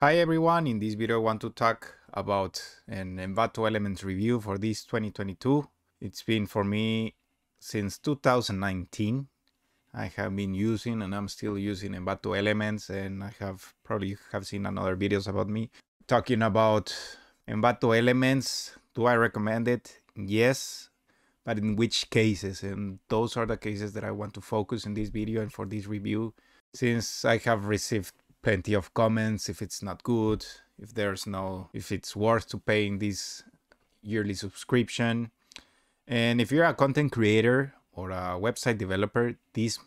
Hi everyone, in this video I want to talk about an Envato Elements review for this 2022. It's been for me since 2019. I have been using and I'm still using Envato Elements, and I have probably seen another videos about me talking about Envato Elements. Do I recommend it? Yes, but in which cases? And those are the cases that I want to focus in this video and for this review, since I have received plenty of comments if it's not good, if it's worth to paying this yearly subscription. And if you're a content creator or a website developer, this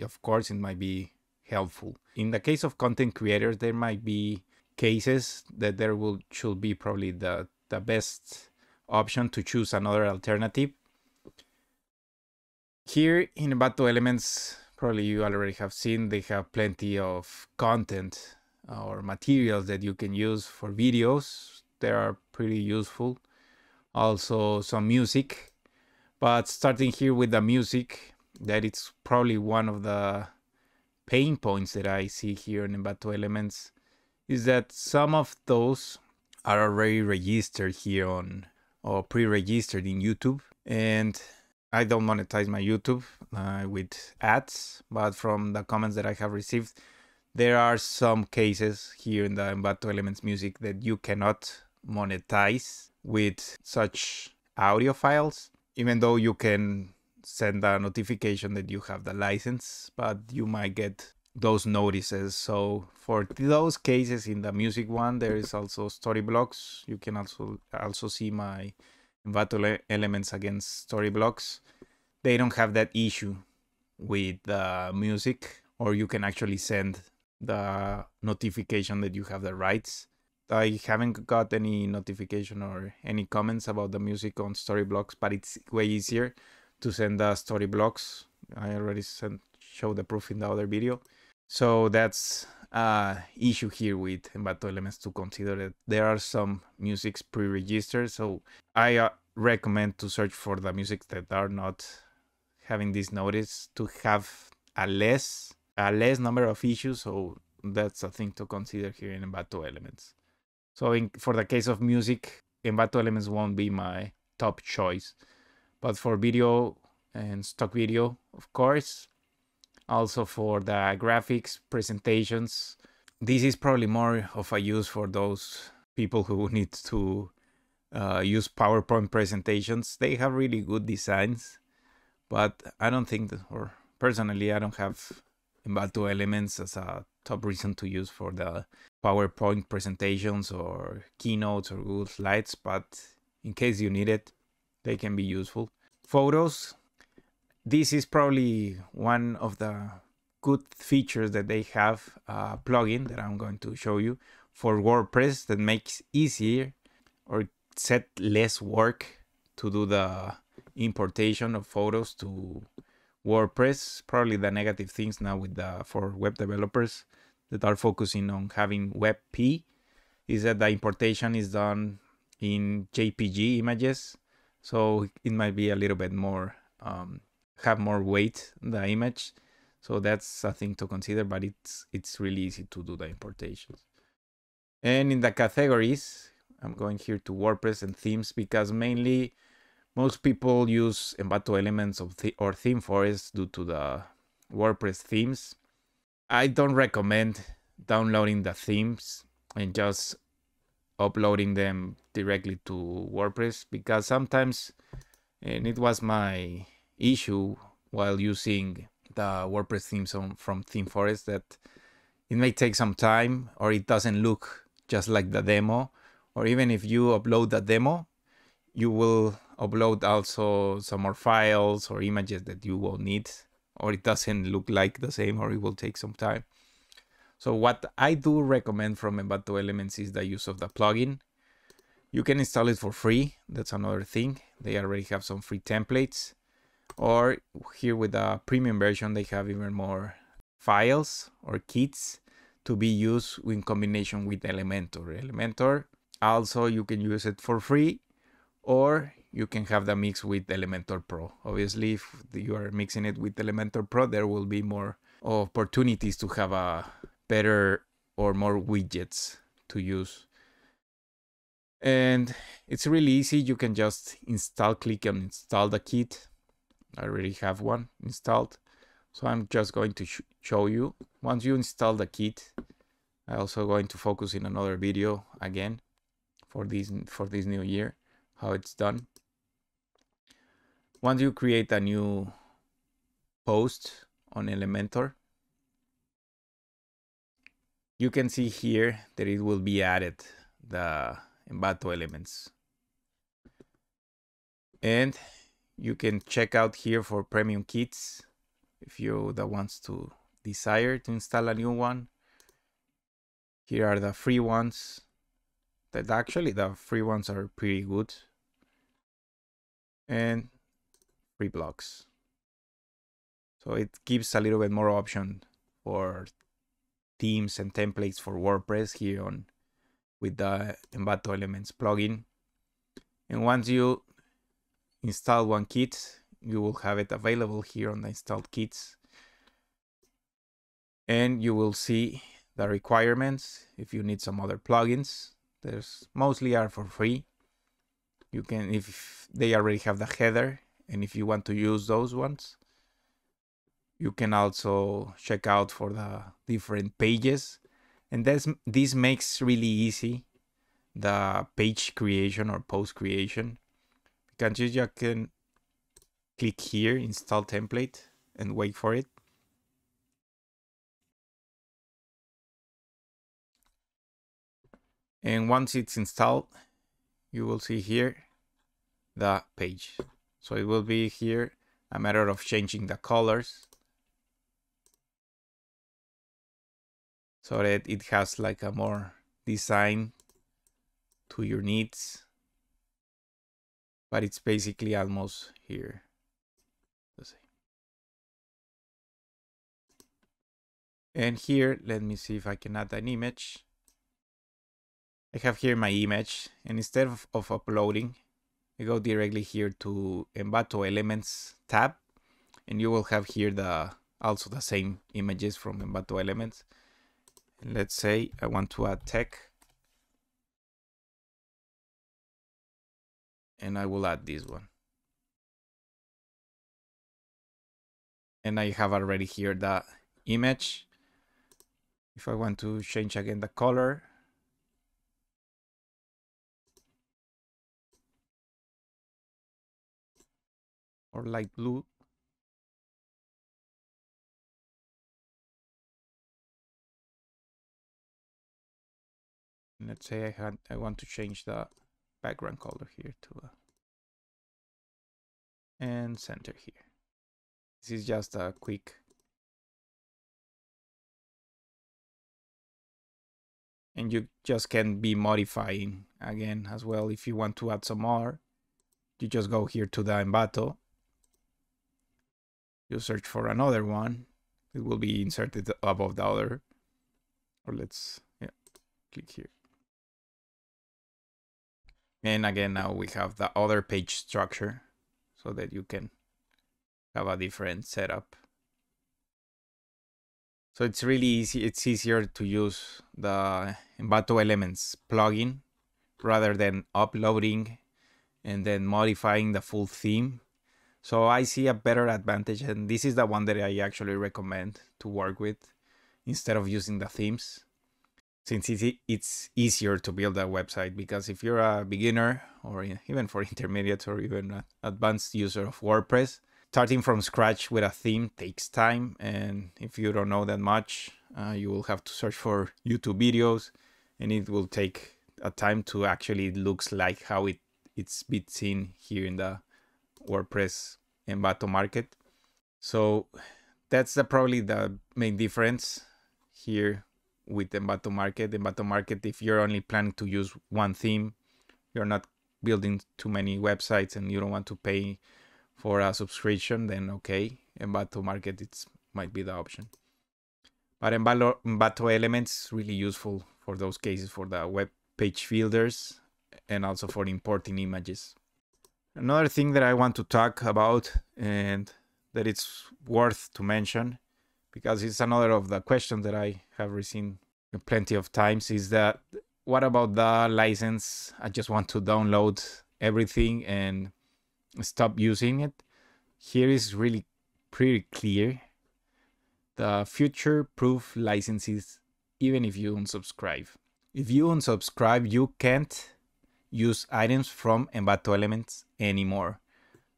of course it might be helpful. In the case of content creators, there might be cases that there should be probably the best option to choose another alternative. Here in Envato Elements, probably you already have seen, they have plenty of content or materials that you can use for videos. They are pretty useful. Also some music, but starting here with the music, that it's probably one of the pain points that I see here in Envato Elements, is that some of those are already registered here on, or pre-registered in YouTube, and I don't monetize my YouTube with ads, but from the comments that I have received, there are some cases here in the Envato Elements music that you cannot monetize with such audio files, even though you can send a notification that you have the license, but you might get those notices. So for those cases in the music one, there is also Storyblocks. You can also see my Envato Elements against Storyblocks. They don't have that issue with the music, or you can actually send the notification that you have the rights. I haven't got any notification or any comments about the music on Storyblocks, but it's way easier to send the Storyblocks. I already showed the proof in the other video. So that's an issue here with Envato Elements to consider that there are some musics pre-registered. So I recommend to search for the music that are not having this notice to have a less number of issues. So that's a thing to consider here in Envato Elements. So for the case of music, Envato Elements won't be my top choice, but for video and stock video, of course, also for the graphics, presentations, this is probably more of a use for those people who need to use PowerPoint presentations. They have really good designs, but I don't think, or personally, I don't have Envato Elements as a top reason to use for the PowerPoint presentations or keynotes or Google Slides, but in case you need it, they can be useful. Photos. This is probably one of the good features that they have, a plugin that I'm going to show you for WordPress that makes easier or set less work to do the importation of photos to WordPress. Probably the negative things now with for web developers that are focusing on having WebP is that the importation is done in JPG images. So it might be a little bit more have more weight the image, so that's a thing to consider, but it's really easy to do the importations. And in the categories, I'm going here to WordPress and themes, because mainly most people use Envato Elements or Theme Forest due to the WordPress themes. I don't recommend downloading the themes and just uploading them directly to WordPress, because sometimes, and it was my issue while using the WordPress themes from Theme Forest, that it may take some time, or it doesn't look just like the demo, or even if you upload the demo, you will upload also some more files or images that you won't need, or it doesn't look like the same, or it will take some time. So what I do recommend from Envato Elements is the use of the plugin. You can install it for free. That's another thing. They already have some free templates. Or here with the premium version, they have even more files or kits to be used in combination with Elementor. Also, you can use it for free, or you can have the mix with Elementor Pro. Obviously, if you are mixing it with Elementor Pro, there will be more opportunities to have a better or more widgets to use. And it's really easy. You can just install, click and install the kit. I already have one installed, so I'm just going to show you. Once you install the kit, I'm also going to focus in another video again for this new year, how it's done. Once you create a new post on Elementor, you can see here that it will be added the Envato Elements. And you can check out here for premium kits if you that wants to desire to install a new one. Here are the free ones. That actually the free ones are pretty good. And free blocks. So it gives a little bit more option for themes and templates for WordPress here on with the Envato Elements plugin. And once you install one kit, you will have it available here on the installed kits. And you will see the requirements. If you need some other plugins, there's mostly are for free. You can, if they already have the header, and if you want to use those ones, you can also check out for the different pages. And this makes really easy the page creation or post creation. Because you can click here, install template, and wait for it. And once it's installed, you will see here the page. So it will be here a matter of changing the colors so that it has like a more design to your needs. But it's basically almost here. Let's see. And here, let me see if I can add an image. I have here my image, and instead of uploading, I go directly here to Envato Elements tab, and you will have here also the same images from Envato Elements. And let's say I want to add tech. And I will add this one. And I have already here the image. If I want to change again the color, or light blue. And let's say I want to change the background color here to and center here. This is just a quick and you just can be modifying again as well. If you want to add some more, you just go here to the Envato, you search for another one, it will be inserted above the other, or let's click here. And again, now we have the other page structure so that you can have a different setup. So it's really easy. It's easier to use the Envato Elements plugin rather than uploading and then modifying the full theme. So I see a better advantage, and this is the one that I actually recommend to work with instead of using the themes. Since it's easier to build a website, because if you're a beginner or even for intermediate or even an advanced user of WordPress, starting from scratch with a theme takes time. And if you don't know that much, you will have to search for YouTube videos, and it will take a time to actually looks like how it's been seen here in the WordPress Envato market. So that's probably the main difference here with Envato market. Envato market, if you're only planning to use one theme, you're not building too many websites and you don't want to pay for a subscription, then okay, Envato market might be the option. But Envato Elements really useful for those cases, for the web page builders and also for importing images. Another thing that I want to talk about and that it's worth to mention, because it's another of the questions that I have received plenty of times, is that what about the license? I just want to download everything and stop using it. Here is really pretty clear. The future-proof licenses, even if you unsubscribe. If you unsubscribe, you can't use items from Envato Elements anymore.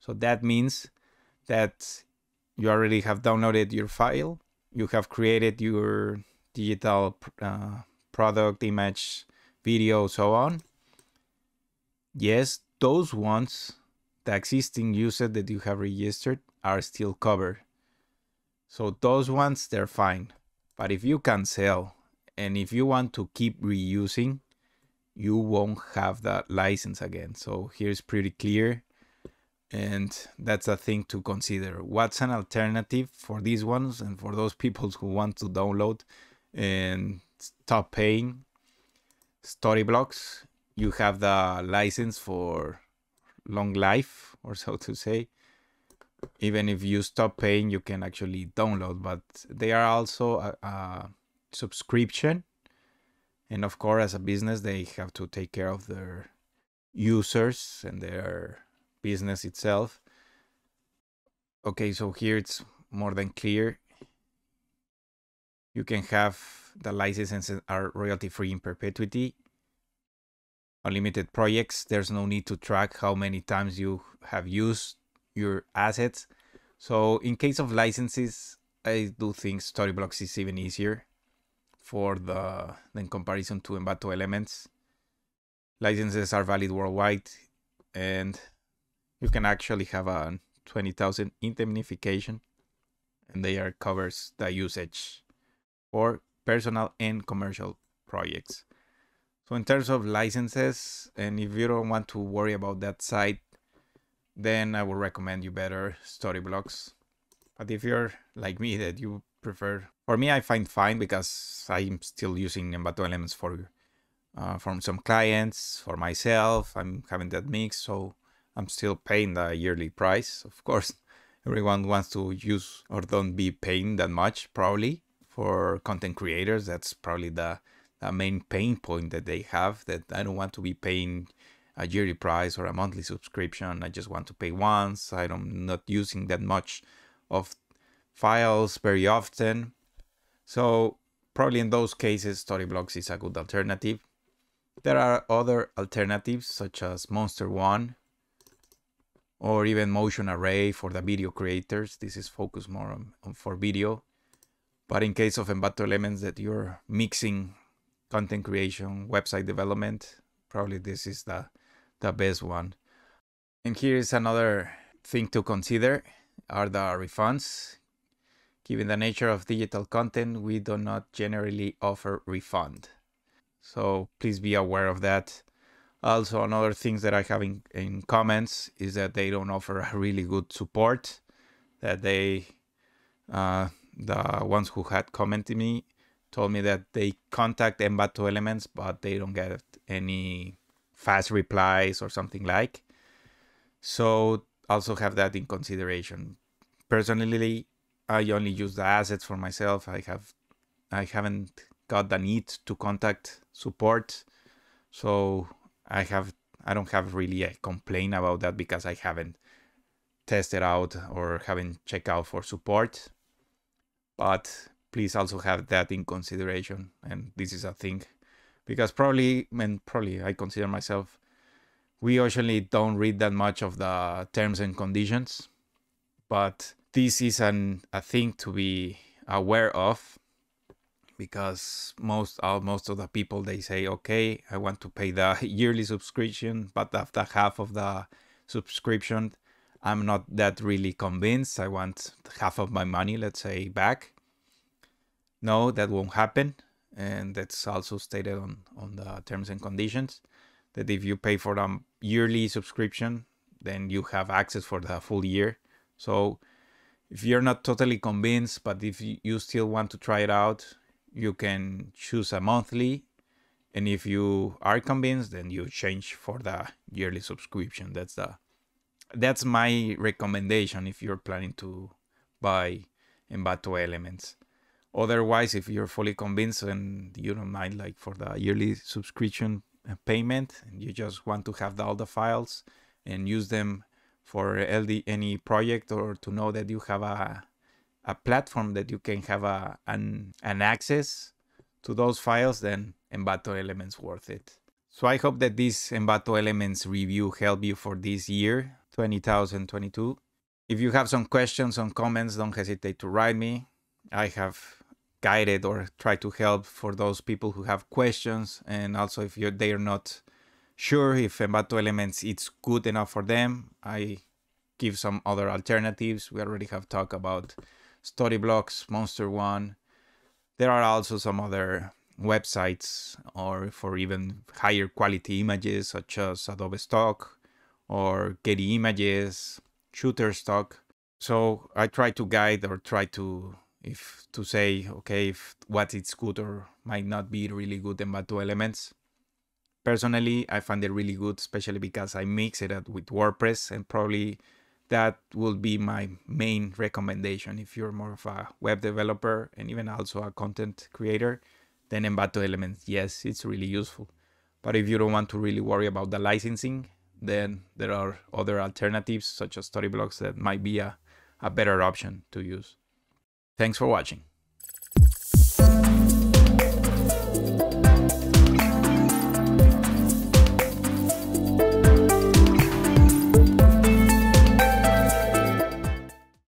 So that means that you already have downloaded your file, you have created your digital product, image, video, so on. Yes, those ones, the existing user that you have registered, are still covered. So those ones, they're fine. But if you cancel and if you want to keep reusing, you won't have that license again. So here's pretty clear. And that's a thing to consider. What's an alternative for these ones and for those people who want to download and stop paying? Storyblocks. You have the license for long life, or so to say. Even if you stop paying, you can actually download, but they are also a subscription. And of course, as a business, they have to take care of their users and their business itself. Okay, so here it's more than clear. You can have the licenses are royalty-free in perpetuity. Unlimited projects. There's no need to track how many times you have used your assets. So in case of licenses, I do think Storyblocks is even easier for in comparison to Envato Elements. Licenses are valid worldwide, and you can actually have a 20,000 indemnification, and they are covers the usage for personal and commercial projects. So in terms of licenses, and if you don't want to worry about that side, then I would recommend you better Storyblocks. But if you're like me, that you prefer, for me, I find fine because I'm still using Envato Elements for from some clients, for myself. I'm having that mix, so I'm still paying the yearly price. Of course, everyone wants to use or don't be paying that much, probably. For content creators, that's probably the main pain point that they have, that I don't want to be paying a yearly price or a monthly subscription. I just want to pay once. I'm not using that much of files very often. So probably in those cases, Storyblocks is a good alternative. There are other alternatives such as MonsterOne, or even Motion Array for the video creators. This is focused more on for video. But in case of Envato Elements, that you're mixing content creation, website development, probably this is the best one. And here is another thing to consider, are the refunds. Given the nature of digital content, we do not generally offer refund. So please be aware of that. Also, another thing that I have in comments is that they don't offer a really good support, that they... the ones who had commented me told me that they contact Envato Elements, but they don't get any fast replies or something like. So also have that in consideration. Personally, I only use the assets for myself. I haven't got the need to contact support. So I don't have really a complaint about that because I haven't tested out or haven't checked out for support. But please also have that in consideration. And this is a thing, because probably I consider myself, we usually don't read that much of the terms and conditions, but this is a thing to be aware of, because most of the people, they say, okay, I want to pay the yearly subscription, but after half of the subscription, I'm not that really convinced. I want half of my money, let's say, back. No, that won't happen. And that's also stated on the terms and conditions, that if you pay for the yearly subscription, then you have access for the full year. So if you're not totally convinced, but if you still want to try it out, you can choose a monthly. And if you are convinced, then you change for the yearly subscription. That's my recommendation if you're planning to buy Envato Elements. Otherwise, if you're fully convinced and you don't mind, like for the yearly subscription payment, and you just want to have all the files and use them for any project, or to know that you have a platform that you can have an access to those files, then Envato Elements worth it. So I hope that this Envato Elements review helped you for this year, 2022. If you have some questions or comments, don't hesitate to write me. I have guided or tried to help for those people who have questions, and also if they are not sure if Envato Elements is good enough for them, I give some other alternatives. We already have talked about Storyblocks, MonsterOne. There are also some other websites or for even higher quality images, such as Adobe Stock or Getty Images, Shutterstock. So I try to guide or try to say, okay, if what it's good or might not be really good Envato Elements. Personally, I find it really good, especially because I mix it up with WordPress, and probably that will be my main recommendation. If you're more of a web developer and even also a content creator, then Envato Elements, yes, it's really useful. But if you don't want to really worry about the licensing, then there are other alternatives such as Storyblocks that might be a better option to use. Thanks for watching.